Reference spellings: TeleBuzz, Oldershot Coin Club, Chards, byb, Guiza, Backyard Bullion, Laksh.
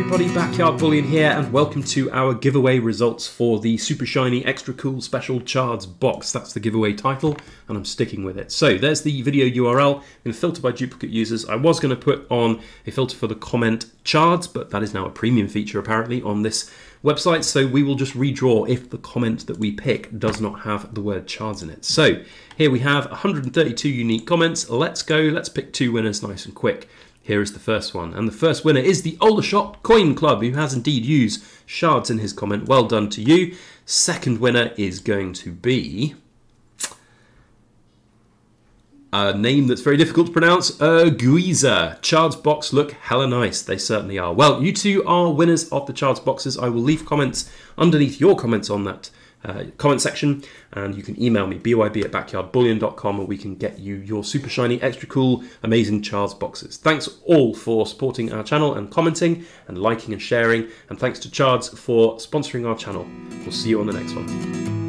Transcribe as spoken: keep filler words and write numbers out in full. everybody, Backyard Bullion here, and welcome to our giveaway results for the Super Shiny Extra Cool Special Chards box. That's the giveaway title, and I'm sticking with it. So there's the video U R L. I'm going to filter by duplicate users. I was going to put on a filter for the comment Chards, but that is now a premium feature apparently on this website, so we will just redraw if the comment that we pick does not have the word Chards in it. So here we have one hundred thirty-two unique comments. Let's go. Let's pick two winners nice and quick. Here is the first one, and the first winner is the Oldershot Coin Club, who has indeed used Chards in his comment. Well done to you. Second winner is going to be a name that's very difficult to pronounce, uh, Guiza. Chards box look hella nice. They certainly are. Well, you two are winners of the Chards boxes. I will leave comments underneath your comments on that Uh, comment section, and you can email me b y b at backyard bullion dot com and we can get you your super shiny, extra cool, amazing Chards boxes. Thanks all for supporting our channel and commenting and liking and sharing, and thanks to Chards for sponsoring our channel. We'll see you on the next one.